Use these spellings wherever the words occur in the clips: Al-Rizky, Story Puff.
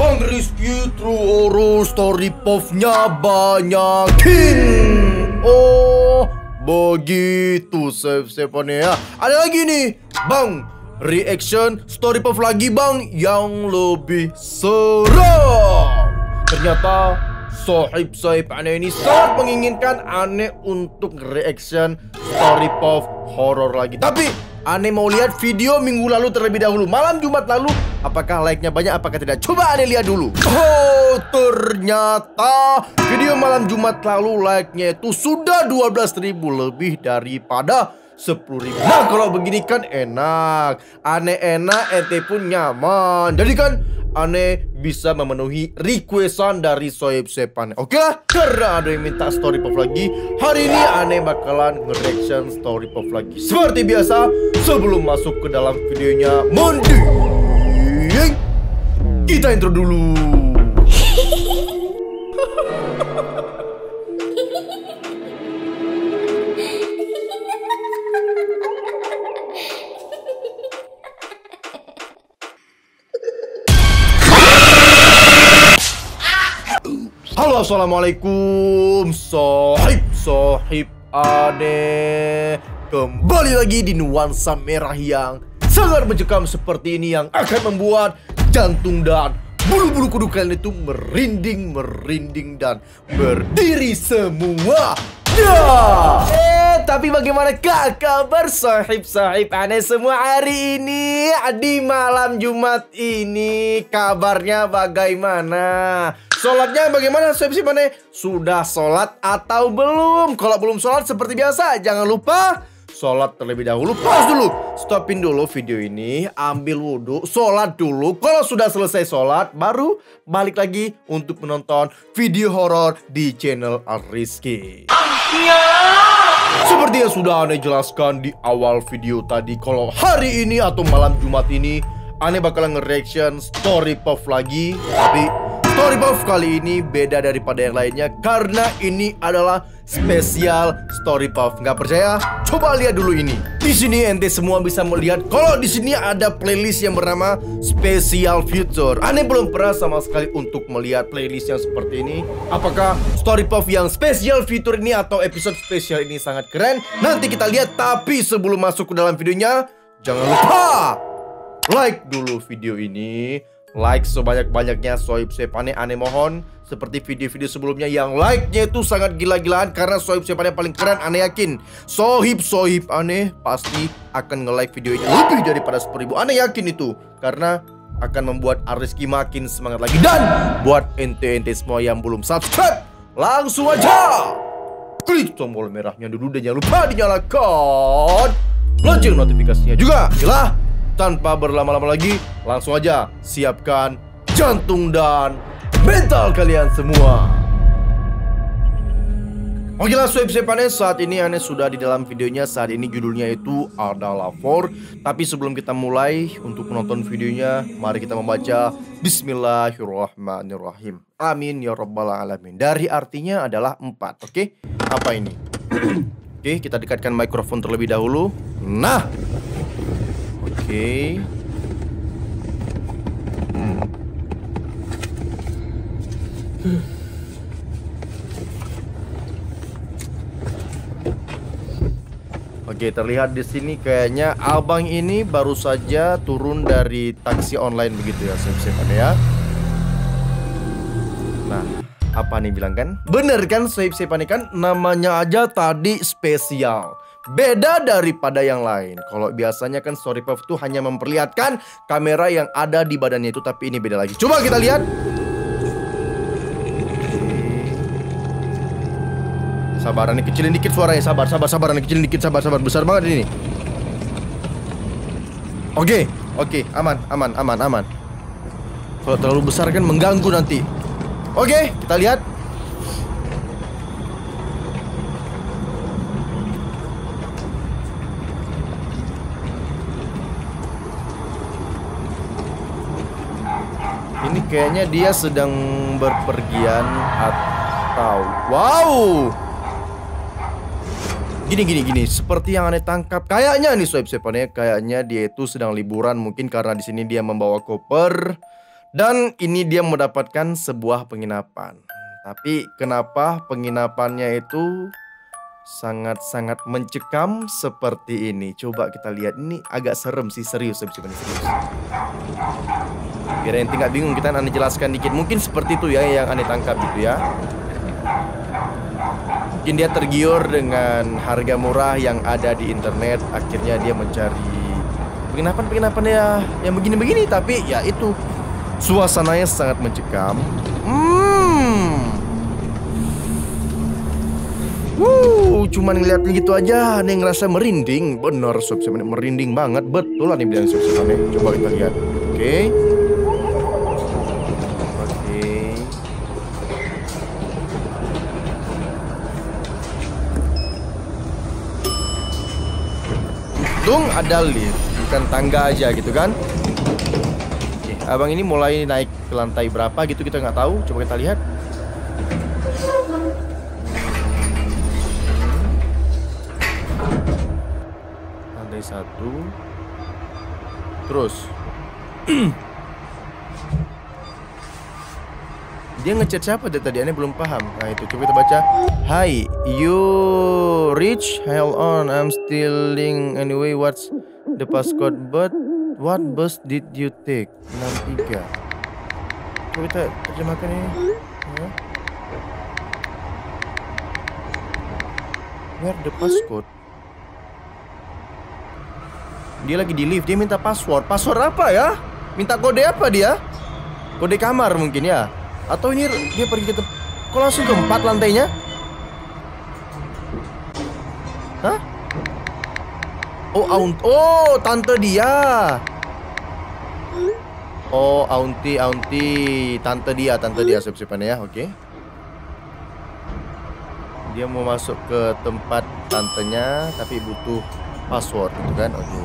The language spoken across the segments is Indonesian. Bang Rizky True Horror Story Puff-nya banyakin. Oh, begitu save-saveannya ya. Ada lagi nih, Bang, reaction Story Puff lagi, Bang, yang lebih seru. Ternyata sohib-sohib aneh ini sangat menginginkan aneh untuk reaction Story Puff horror lagi. Tapi aneh mau lihat video minggu lalu terlebih dahulu, malam Jumat lalu. Apakah like-nya banyak, apakah tidak? Coba aneh lihat dulu. Oh, ternyata video malam Jumat lalu like-nya itu sudah 12.000, lebih daripada 10.000. Nah, kalau begini kan enak. Aneh enak, ente pun nyaman. Jadi kan aneh bisa memenuhi requestan dari sohib-sohib aneh. Oke, karena ada yang minta Story Puff lagi, hari ini aneh bakalan nge-reaction Story Puff lagi. Seperti biasa, sebelum masuk ke dalam videonya, mending kita intro dulu. Halo, assalamualaikum sohib aneh. Kembali lagi di nuansa merah yang sangat mencekam seperti ini, yang akan membuat jantung dan bulu-bulu kuduk kalian itu merinding, dan berdiri semua. Yeah. Tapi bagaimana kabar sohib-sohib aneh semua hari ini? Di malam Jumat ini kabarnya bagaimana? Sholatnya bagaimana sohib-sohib aneh? Sudah sholat atau belum? Kalau belum sholat seperti biasa, jangan lupa sholat terlebih dahulu. Pause dulu, stopin dulu video ini, ambil wudhu, sholat dulu. Kalau sudah selesai sholat, baru balik lagi untuk menonton video horor di channel Rizky. Seperti yang sudah aneh jelaskan di awal video tadi, kalau hari ini atau malam Jumat ini aneh bakalan nge-reaction Story Puff lagi. Tapi Story Puff kali ini beda daripada yang lainnya, karena ini adalah spesial Story Puff. Nggak percaya? Coba lihat dulu ini. Di sini ente semua bisa melihat kalau di sini ada playlist yang bernama Special Future. Aneh belum pernah sama sekali untuk melihat playlist yang seperti ini. Apakah Story Puff yang Special Future ini atau episode spesial ini sangat keren? Nanti kita lihat. Tapi sebelum masuk ke dalam videonya, jangan lupa like dulu video ini. Like sebanyak-banyaknya sohib-sohib aneh. Aneh mohon, seperti video-video sebelumnya yang like-nya itu sangat gila-gilaan, karena sohib-sohib aneh paling keren. Aneh yakin sohib-sohib aneh pasti akan nge-like video ini lebih daripada 10.000. Aneh yakin itu, karena akan membuat Rizky makin semangat lagi. Dan buat ente-ente semua yang belum subscribe, langsung aja klik tombol merahnya dulu, dan jangan lupa dinyalakan lonceng notifikasinya juga. Yalah, tanpa berlama-lama lagi, langsung aja siapkan jantung dan mental kalian semua. Oke lah sohib-sohib aneh, saat ini aneh sudah di dalam videonya. Saat ini judulnya itu adalah For. Tapi sebelum kita mulai untuk menonton videonya, mari kita membaca Bismillahirrahmanirrahim. Amin ya rabbal alamin. Dari artinya adalah 4. Oke, apa ini? Oke, kita dekatkan mikrofon terlebih dahulu. Nah, oke. Oke, terlihat di sini kayaknya abang ini baru saja turun dari taksi online begitu ya, sohib-sohib aneh ya. Nah, apa nih bilang kan? Bener kan sohib-sohib aneh kan, namanya aja tadi spesial. Beda daripada yang lain. Kalau biasanya kan Story Puff itu hanya memperlihatkan kamera yang ada di badannya itu, tapi ini beda lagi. Coba kita lihat. Sabar, ini kecilin dikit suaranya. Sabar, ini kecilin dikit. Sabar, besar banget ini. Oke, aman. Kalau terlalu besar kan mengganggu nanti. Oke, kita lihat. Ini kayaknya dia sedang berpergian atau... Wow! Gini. Seperti yang aneh tangkap, kayaknya nih sohib-sohib aneh, kayaknya dia itu sedang liburan. Mungkin karena di sini dia membawa koper Dan ini dia mendapatkan sebuah penginapan. Tapi kenapa penginapannya itu sangat-sangat mencekam seperti ini? Coba kita lihat, ini agak serem sih, serius sebenarnya. Biar ente nggak bingung, kita aneh jelaskan dikit. Mungkin seperti itu ya yang aneh tangkap gitu ya. Mungkin dia tergiur dengan harga murah yang ada di internet, akhirnya dia mencari penginapan-penginapan ya yang begini-begini. Tapi ya itu, suasananya sangat mencekam. Cuman ngeliatnya gitu aja, aneh ngerasa merinding. Bener, subscribe, merinding banget. Betul lah nih bilang subscribe. Coba kita lihat. Oke. Oke. Untung ada lift, bukan tangga aja gitu kan. Oke, abang ini mulai naik ke lantai berapa gitu kita nggak tahu. Coba kita lihat. Satu, terus dia ngechat siapa dari tadi? Aneh belum paham. Nah itu coba kita baca. Hi, you rich? Hell on, I'm stealing anyway. What's the passcode? But what bus did you take? 63. Coba kita terjemahkan ini. Where the passcode? Dia lagi di lift, dia minta password. Password apa ya? Minta kode apa dia? Kode kamar mungkin ya? Atau ini dia pergi ke tempat? Kok langsung ke 4 lantainya? Hah? Oh, oh, tante dia. Oh, auntie. Tante dia sip-sipan ya, oke. Dia mau masuk ke tempat tantenya, tapi butuh password gitu kan, oke.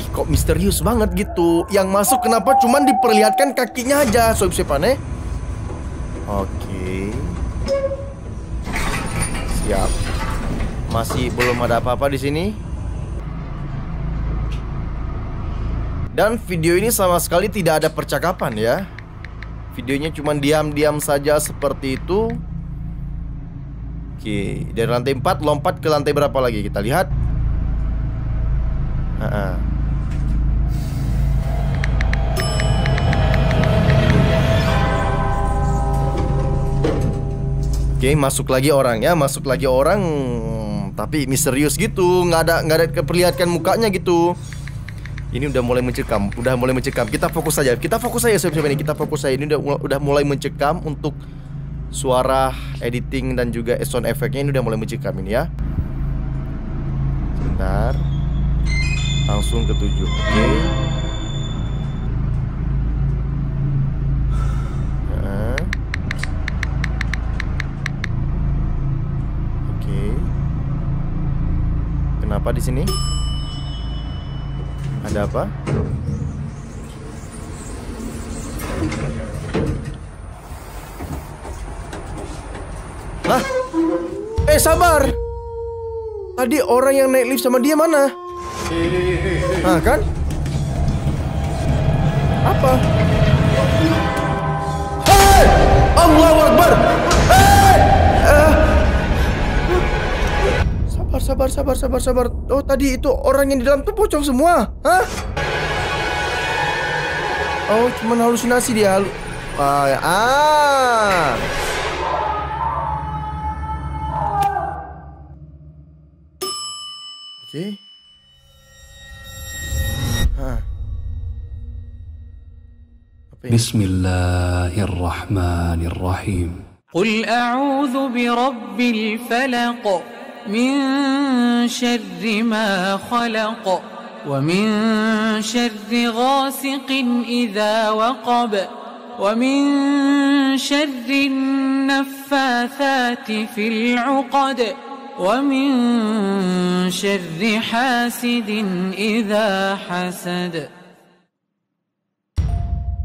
Ih, kok misterius banget gitu. Yang masuk kenapa cuman diperlihatkan kakinya aja, sob-sobannya. Oke. Siap. Masih belum ada apa-apa di sini. Dan video ini sama sekali tidak ada percakapan ya. Videonya cuman diam-diam saja seperti itu. Oke, dari lantai 4 lompat ke lantai berapa lagi? Kita lihat. Oke, masuk lagi orang ya, tapi misterius gitu, nggak ada keperlihatkan mukanya gitu. Ini udah mulai mencekam, Kita fokus saja, kita fokus saja. Ini udah mulai mencekam untuk suara editing dan juga sound effect-nya. Ini udah mulai mencekam ini ya. Sebentar. Langsung ke 7. Oke. Nah. Oke. Kenapa di sini? Ada apa? Hah? Eh, sabar. Tadi orang yang naik lift sama dia mana? Nah, kan? Apa? Hei! Allahu Akbar! Hei! Sabar. Oh, tadi itu orang yang di dalam tuh pocong semua. Hah? Oh, cuman halusinasi dia. Oke. Bismillahirrahmanirrahim. Qul a'udzu birabbil falaq, min syarri ma khalaq, wa min syarri ghasiqin idza waqab, wa min syarri naffatsati fil 'uqad, ومن شر حاسد إذا حسد.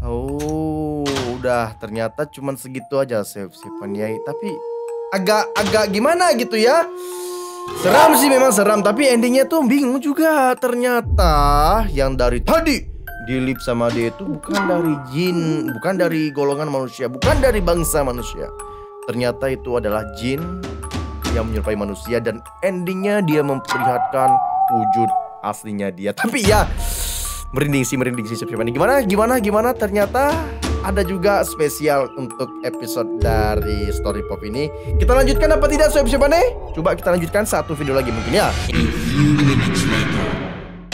Oh, udah ternyata cuman segitu aja save-savean ya. Tapi agak gimana gitu ya. Seram sih, memang seram, tapi endingnya tuh bingung juga. Ternyata yang dari tadi dilip sama dia itu bukan dari jin, bukan dari golongan manusia, bukan dari bangsa manusia. Ternyata itu adalah jin yang menyerupai manusia, dan endingnya dia memperlihatkan wujud aslinya dia. Tapi ya merinding sih sebenarnya. Gimana ternyata ada juga spesial untuk episode dari Story Puff ini. Kita lanjutkan apa tidak, Sob-Sebane? Coba kita lanjutkan satu video lagi mungkin ya.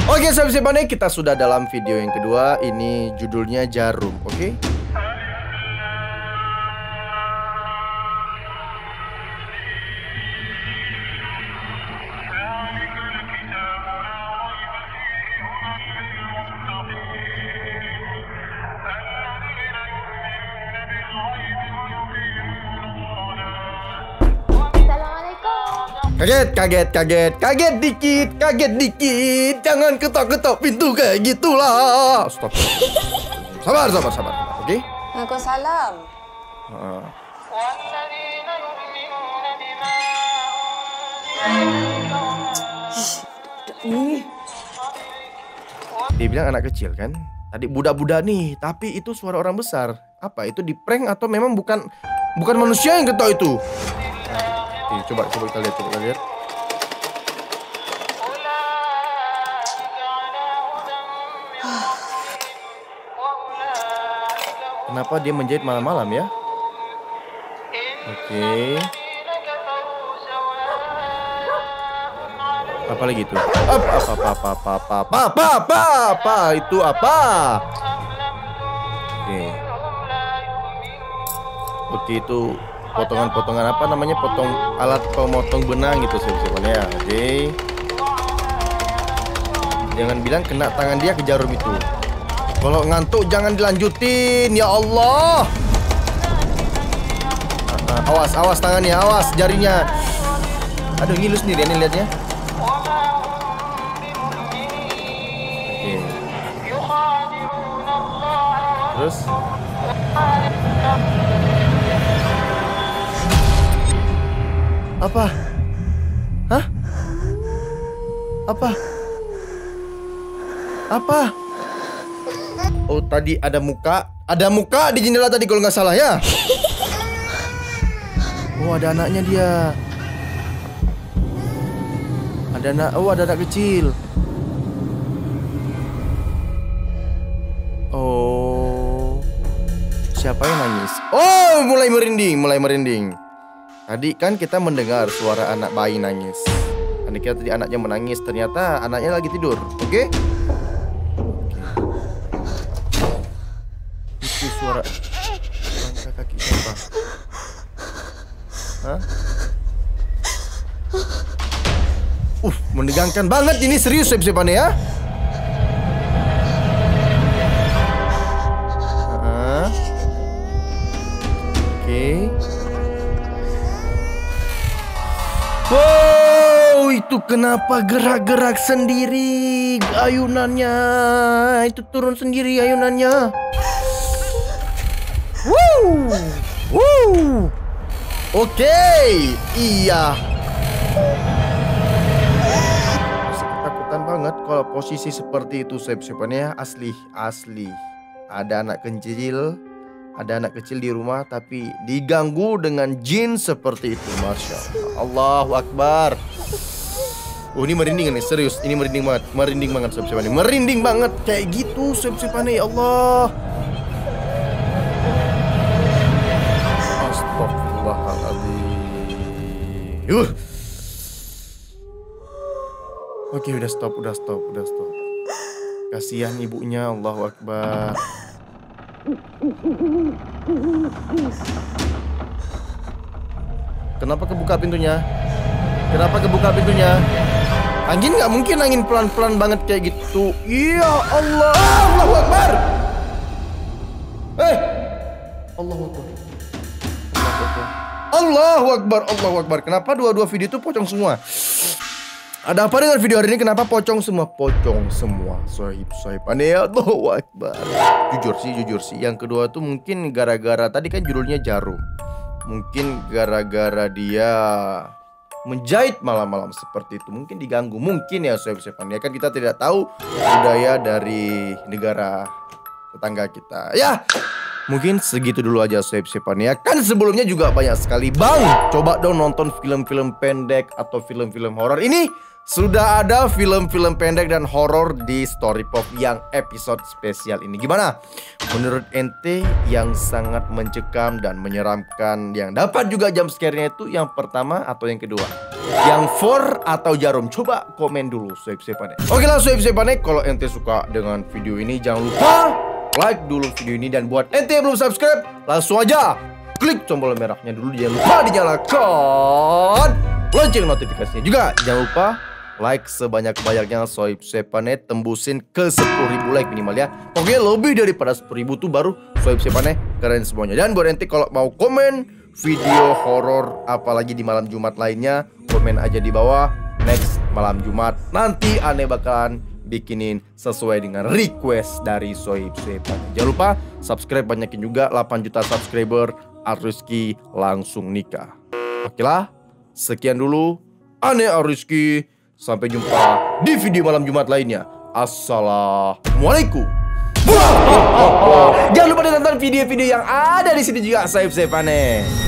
Oke, Sob-Sebane, kita sudah dalam video yang kedua. Ini judulnya Jarum, oke? Kaget dikit, jangan ketok-ketok pintu kayak gitulah. Stop. Sabar. Oke. Aku salam. Dia bilang anak kecil kan? Tadi budak-budak nih, tapi itu suara orang besar. Apa itu di prank atau memang bukan manusia yang ketok itu? Coba kita lihat. Kenapa dia menjahit malam-malam ya? Oke. Apa lagi itu? Apa itu apa? Oke. Oke, itu potongan-potongan apa namanya, potong alat pemotong benang gitu sebenarnya. Oke, jangan bilang kena tangan dia ke jarum itu. Kalau ngantuk jangan dilanjutin, ya Allah. Awas tangannya, awas jarinya. Aduh, ngilus nih dia nih liatnya. Oke. Terus apa? Hah? Apa? Oh, tadi ada muka di jendela tadi kalau nggak salah ya. Oh, ada anaknya dia. Ada anak kecil. Oh, siapa yang nangis? Oh, mulai merinding. Tadi kan kita mendengar suara anak bayi nangis. Tadi kita tadi anaknya menangis, ternyata anaknya lagi tidur. Oke? Itu suara langkah kaki siapa? Hah? Menegangkan banget ini, serius Sob-Sebane ya? Oke. Wow, itu kenapa gerak-gerak sendiri ayunannya? Itu turun sendiri ayunannya. Wow. Oke, iya. Ketakutan banget kalau posisi seperti itu, Sob-Sebane. Asli. Ada anak kecil di rumah tapi diganggu dengan jin seperti itu. Masya Allah, Allahu Akbar. Ini merinding nih, serius. Ini merinding banget Sob-Sebane. Merinding banget kayak gitu Sob-Sebane, ya Allah. Astagfirullahaladzim. Oke, udah stop. Kasihan ibunya, Allahu Akbar. Kenapa kebuka pintunya? Angin nggak mungkin, angin pelan-pelan banget kayak gitu. Ya Allah, Allahu Akbar. Allahu Akbar. Kenapa dua-dua video itu pocong semua? Ada apa dengan video hari ini? Kenapa pocong semua? Sob-Sebane, aneh ya, Allahu Akbar. Jujur sih. Yang kedua tuh mungkin gara-gara tadi kan judulnya jarum. Mungkin gara-gara dia menjahit malam-malam seperti itu. Mungkin diganggu, mungkin ya sob-soban. Ya kan kita tidak tahu budaya dari negara tetangga kita. Ya, mungkin segitu dulu aja sob-soban ya. Kan sebelumnya juga banyak sekali bang, coba dong nonton film-film pendek atau film-film horor. Ini sudah ada film-film pendek dan horor di Story Puff yang episode spesial ini. Gimana? Menurut ente yang sangat mencekam dan menyeramkan yang dapat juga jump scare-nya itu yang pertama atau yang kedua? Yang for atau jarum? Coba komen dulu sob-soban. Oke lah sob-soban, kalau ente suka dengan video ini jangan lupa like dulu video ini, dan buat ente yang belum subscribe langsung aja klik tombol merahnya dulu, jangan lupa dinyalakan lonceng notifikasinya juga. Jangan lupa like sebanyak-banyaknya sob-soban, tembusin ke 10.000 like minimal ya. Pokoknya lebih daripada 10.000 tuh baru sob-soban keren semuanya. Dan buat ente kalau mau komen video horor apalagi di malam Jumat lainnya, komen aja di bawah. Next malam Jumat nanti aneh bakalan bikinin sesuai dengan request dari sob-soban. Jangan lupa subscribe, banyakin juga 8 juta subscriber. Rizky langsung nikah. Oke lah, sekian dulu Ane Rizky. Sampai jumpa di video malam Jumat lainnya. Assalamualaikum. Jangan lupa ditonton video-video yang ada di sini juga, sob-soban.